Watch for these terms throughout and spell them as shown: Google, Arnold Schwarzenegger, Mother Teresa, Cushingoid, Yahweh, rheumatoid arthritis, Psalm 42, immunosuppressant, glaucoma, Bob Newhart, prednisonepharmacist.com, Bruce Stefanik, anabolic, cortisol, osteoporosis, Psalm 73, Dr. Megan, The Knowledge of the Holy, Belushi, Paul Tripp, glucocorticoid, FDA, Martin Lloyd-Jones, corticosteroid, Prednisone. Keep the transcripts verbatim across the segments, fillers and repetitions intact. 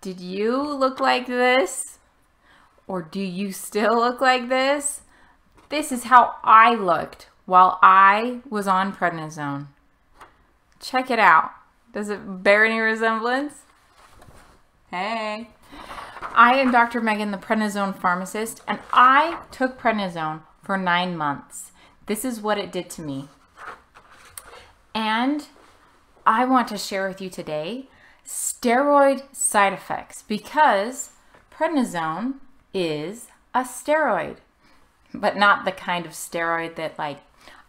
Did you look like this? Or do you still look like this? This is how I looked while I was on prednisone. Check it out. Does it bear any resemblance? Hey. I am Doctor Megan, the prednisone pharmacist, and I took prednisone for nine months. This is what it did to me. And I want to share with you today steroid side effects, because prednisone is a steroid, but not the kind of steroid that like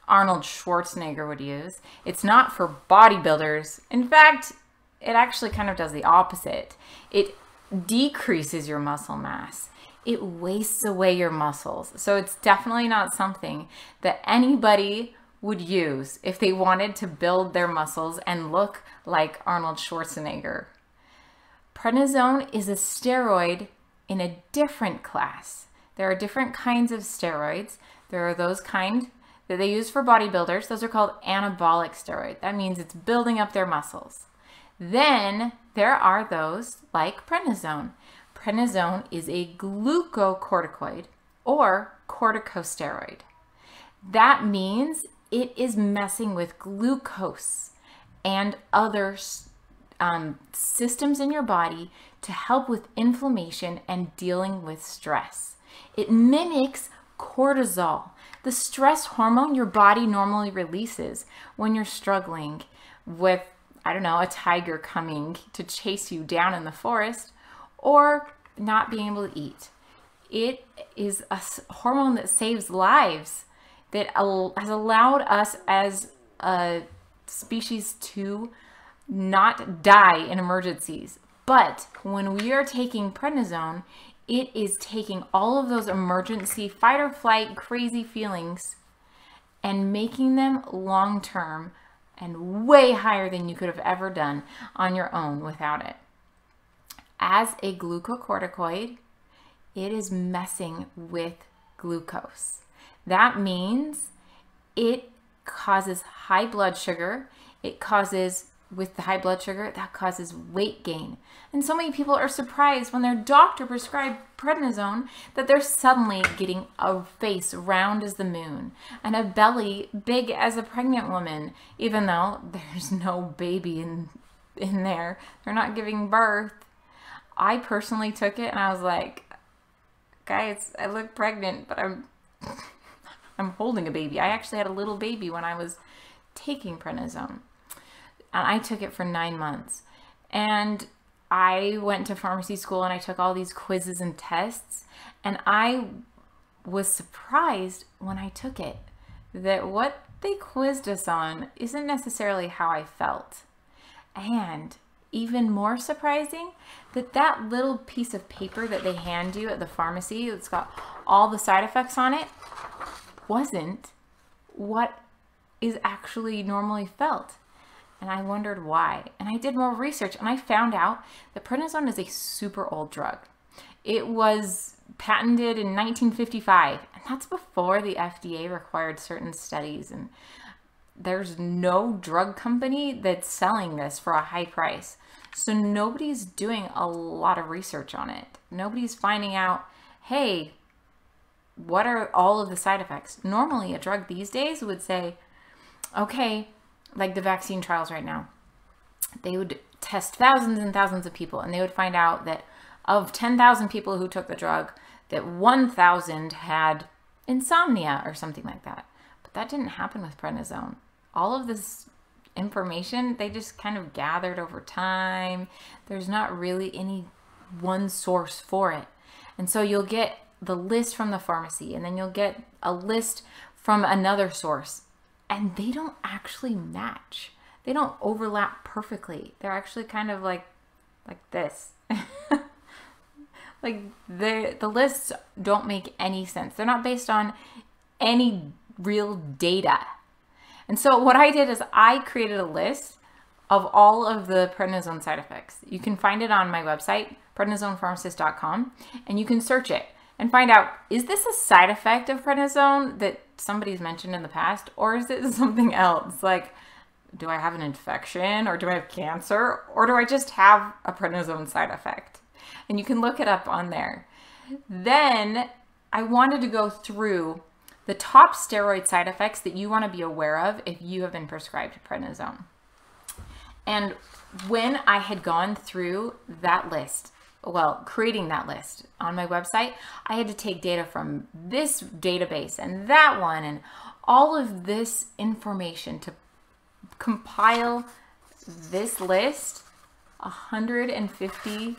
Arnold Schwarzenegger would use. It's not for bodybuilders. In fact, it actually kind of does the opposite. It decreases your muscle mass. It wastes away your muscles. So it's definitely not something that anybody would use if they wanted to build their muscles and look like Arnold Schwarzenegger. Prednisone is a steroid in a different class. There are different kinds of steroids. There are those kind that they use for bodybuilders. Those are called anabolic steroids. That means it's building up their muscles. Then there are those like prednisone. Prednisone is a glucocorticoid or corticosteroid. That means it is messing with glucose and other um, systems in your body to help with inflammation and dealing with stress. It mimics cortisol, the stress hormone your body normally releases when you're struggling with, I don't know, a tiger coming to chase you down in the forest or not being able to eat. It is a hormone that saves lives, that has allowed us as a species to not die in emergencies. But when we are taking prednisone, it is taking all of those emergency fight or flight crazy feelings and making them long-term and way higher than you could have ever done on your own without it. As a glucocorticoid, it is messing with glucose. That means it causes high blood sugar. It causes, with the high blood sugar, that causes weight gain. And so many people are surprised when their doctor prescribed prednisone that they're suddenly getting a face round as the moon and a belly big as a pregnant woman, even though there's no baby in, in there. They're not giving birth. I personally took it and I was like, guys, I look pregnant, but I'm... I'm holding a baby. I actually had a little baby when I was taking prednisone. And I took it for nine months. And I went to pharmacy school and I took all these quizzes and tests. And I was surprised when I took it that what they quizzed us on isn't necessarily how I felt. And even more surprising, that that little piece of paper that they hand you at the pharmacy that's got all the side effects on it wasn't what is actually normally felt. And I wondered why. And I did more research and I found out that prednisone is a super old drug. It was patented in nineteen fifty-five, and that's before the F D A required certain studies, and there's no drug company that's selling this for a high price. So nobody's doing a lot of research on it. Nobody's finding out, hey, what are all of the side effects? Normally a drug these days would say, okay, like the vaccine trials right now, they would test thousands and thousands of people and they would find out that of ten thousand people who took the drug, that one thousand had insomnia or something like that. But that didn't happen with prednisone. All of this information, they just kind of gathered over time. There's not really any one source for it. And so you'll get the list from the pharmacy, and then you'll get a list from another source, and they don't actually match. They don't overlap perfectly. They're actually kind of like, like this. Like the, the lists don't make any sense. They're not based on any real data. And so what I did is I created a list of all of the prednisone side effects. You can find it on my website, prednisone pharmacist dot com, and you can search it and find out, is this a side effect of prednisone that somebody's mentioned in the past, or is it something else? Like do I have an infection, or do I have cancer, or do I just have a prednisone side effect? And you can look it up on there. Then I wanted to go through the top steroid side effects that you want to be aware of if you have been prescribed prednisone. And when I had gone through that list, well, creating that list on my website, I had to take data from this database and that one and all of this information to compile this list, one hundred fifty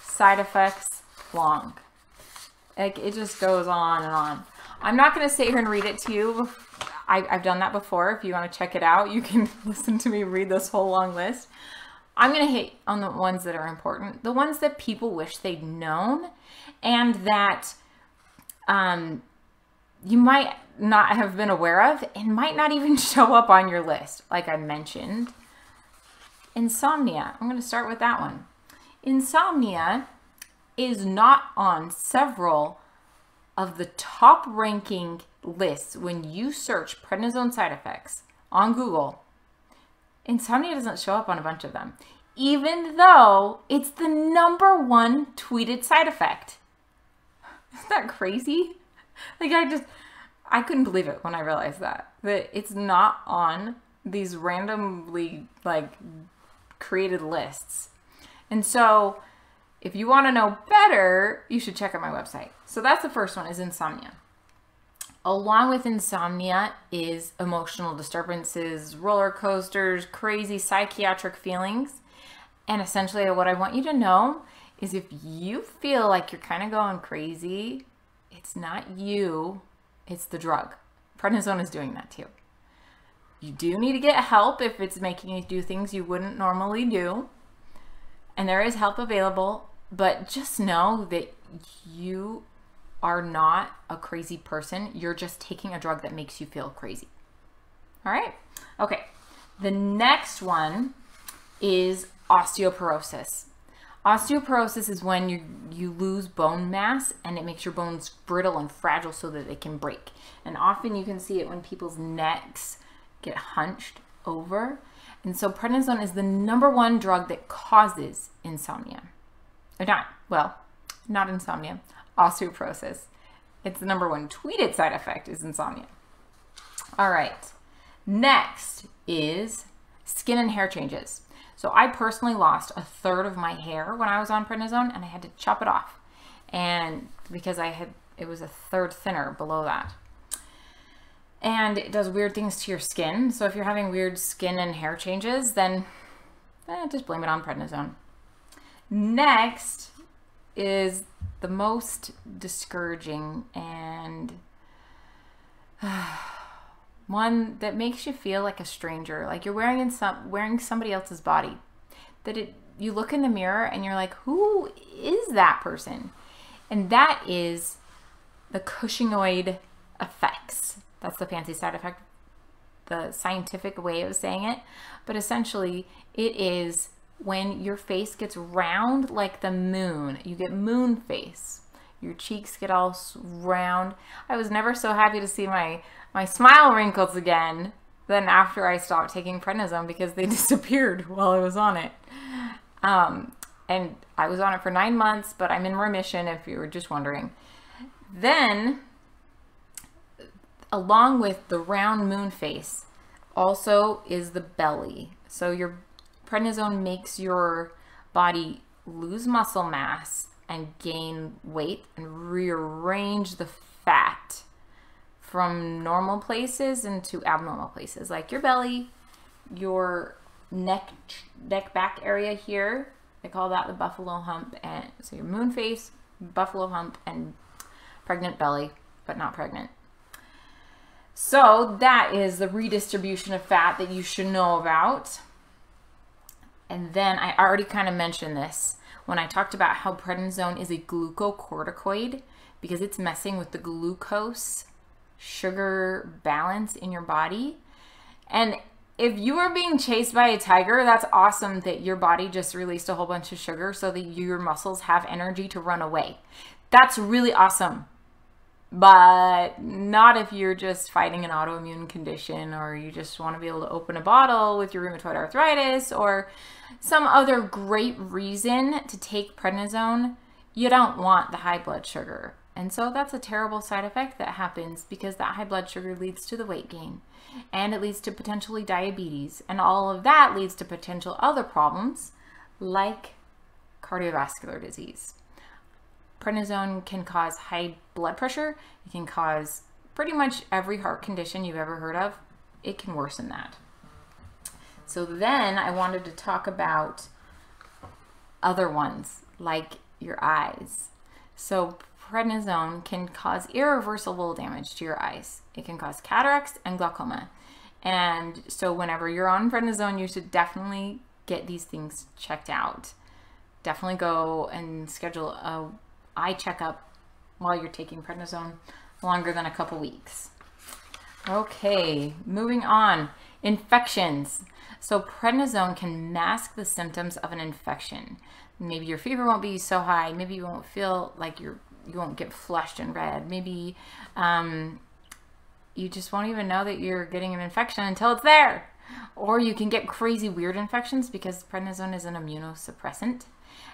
side effects long. Like, it just goes on and on. I'm not going to sit here and read it to you. I, I've done that before. If you want to check it out, you can listen to me read this whole long list. I'm going to hit on the ones that are important, the ones that people wish they'd known, and that um, you might not have been aware of and might not even show up on your list. Like I mentioned, insomnia. I'm going to start with that one. Insomnia is not on several of the top ranking lists when you search prednisone side effects on Google. Insomnia doesn't show up on a bunch of them, even though it's the number one tweeted side effect. Isn't that crazy? Like, I just, I couldn't believe it when I realized that, that it's not on these randomly like created lists. And so if you want to know better, you should check out my website. So that's the first one, is insomnia. Along with insomnia is emotional disturbances, roller coasters, crazy psychiatric feelings. And essentially what I want you to know is if you feel like you're kind of going crazy, it's not you, it's the drug. Prednisone is doing that too. You do need to get help if it's making you do things you wouldn't normally do. And there is help available, but just know that you are not a crazy person. You're just taking a drug that makes you feel crazy. All right. Okay. The next one is osteoporosis. Osteoporosis is when you, you lose bone mass and it makes your bones brittle and fragile so that they can break. And often you can see it when people's necks get hunched over. And so prednisone is the number one drug that causes insomnia. Or not, well, not insomnia, osteoporosis. It's the number one tweeted side effect is insomnia. All right, next is skin and hair changes. So I personally lost a third of my hair when I was on prednisone, and I had to chop it off. And because I had, it was a third thinner below that. And it does weird things to your skin. So if you're having weird skin and hair changes, then eh, just blame it on prednisone. Next is the most discouraging and uh, one that makes you feel like a stranger, like you're wearing in some wearing somebody else's body. That it you look in the mirror and you're like, who is that person? And that is the Cushingoid effects. That's the fancy side effect, the scientific way of saying it. But essentially, it is when your face gets round like the moon. You get moon face. Your cheeks get all round. I was never so happy to see my, my smile wrinkles again than after I stopped taking prednisone, because they disappeared while I was on it. Um, and I was on it for nine months, but I'm in remission if you were just wondering. Then, along with the round moon face, also is the belly. So your prednisone makes your body lose muscle mass and gain weight and rearrange the fat from normal places into abnormal places, like your belly, your neck, neck back area here. They call that the buffalo hump. And so your moon face, buffalo hump, and pregnant belly, but not pregnant. So that is the redistribution of fat that you should know about. And then I already kind of mentioned this when I talked about how prednisone is a glucocorticoid, because it's messing with the glucose sugar balance in your body. And if you are being chased by a tiger, that's awesome that your body just released a whole bunch of sugar so that your muscles have energy to run away. That's really awesome. but not if you're just fighting an autoimmune condition, or you just want to be able to open a bottle with your rheumatoid arthritis or some other great reason to take prednisone. You don't want the high blood sugar. And so that's a terrible side effect that happens, because that high blood sugar leads to the weight gain, and it leads to potentially diabetes, and all of that leads to potential other problems like cardiovascular disease. Prednisone can cause high blood pressure. It can cause pretty much every heart condition you've ever heard of. It can worsen that. So then I wanted to talk about other ones like your eyes. So prednisone can cause irreversible damage to your eyes. It can cause cataracts and glaucoma. And so whenever you're on prednisone, you should definitely get these things checked out. Definitely go and schedule a eye checkup while you're taking prednisone, longer than a couple weeks. Okay, moving on. Infections. So prednisone can mask the symptoms of an infection. Maybe your fever won't be so high. Maybe you won't feel like you're, you won't get flushed and red. Maybe um, you just won't even know that you're getting an infection until it's there. Or you can get crazy weird infections, because prednisone is an immunosuppressant.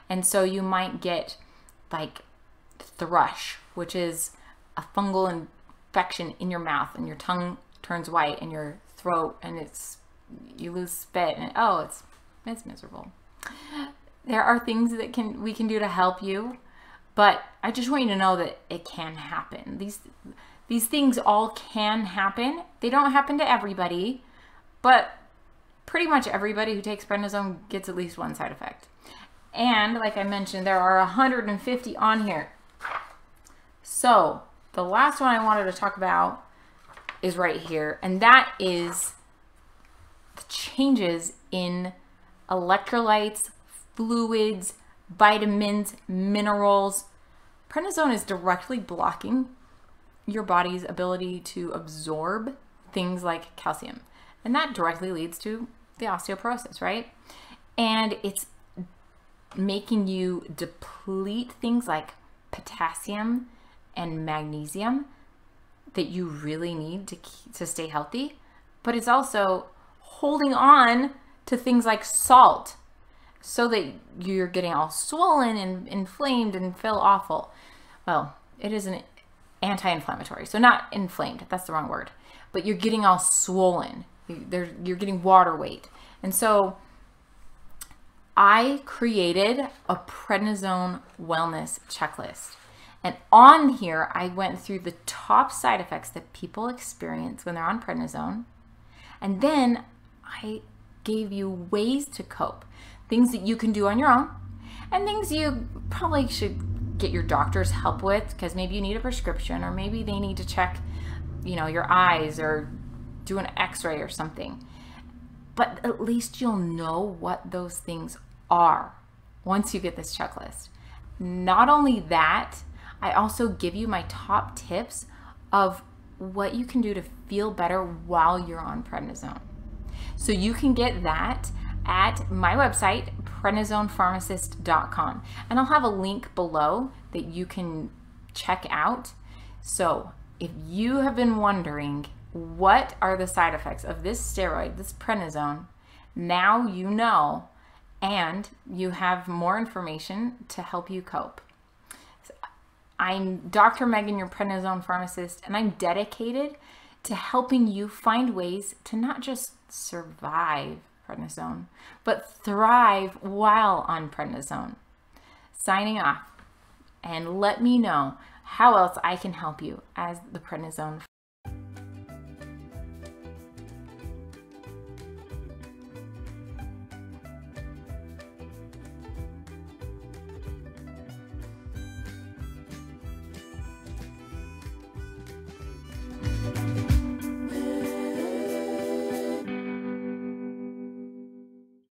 And so you might get like thrush, which is a fungal infection in your mouth, and your tongue turns white and your throat, and it's, you lose spit, and oh, it's, it's miserable. There are things that can, we can do to help you, but I just want you to know that it can happen. These, these things all can happen. They don't happen to everybody, but pretty much everybody who takes prednisone gets at least one side effect. And like I mentioned, there are one hundred fifty on here. So the last one I wanted to talk about is right here, and that is the changes in electrolytes, fluids, vitamins, minerals. Prednisone is directly blocking your body's ability to absorb things like calcium, and that directly leads to the osteoporosis, right? And it's making you deplete things like potassium and magnesium that you really need to keep, to stay healthy, but it's also holding on to things like salt, so that you're getting all swollen and inflamed and feel awful. Well, it is an anti-inflammatory, so not inflamed, that's the wrong word, but you're getting all swollen. You're, you're getting water weight. And so I created a prednisone wellness checklist. And on here, I went through the top side effects that people experience when they're on prednisone. And then I gave you ways to cope, things that you can do on your own, and things you probably should get your doctor's help with, because maybe you need a prescription, or maybe they need to check, you know, your eyes or do an x-ray or something. But at least you'll know what those things are once you get this checklist. Not only that, I also give you my top tips of what you can do to feel better while you're on prednisone. So you can get that at my website, prednisone pharmacist dot com. And I'll have a link below that you can check out. So if you have been wondering, what are the side effects of this steroid, this prednisone, now you know, and you have more information to help you cope. I'm Doctor Megan, your prednisone pharmacist, and I'm dedicated to helping you find ways to not just survive prednisone, but thrive while on prednisone. Signing off, and let me know how else I can help you as the prednisone pharmacist.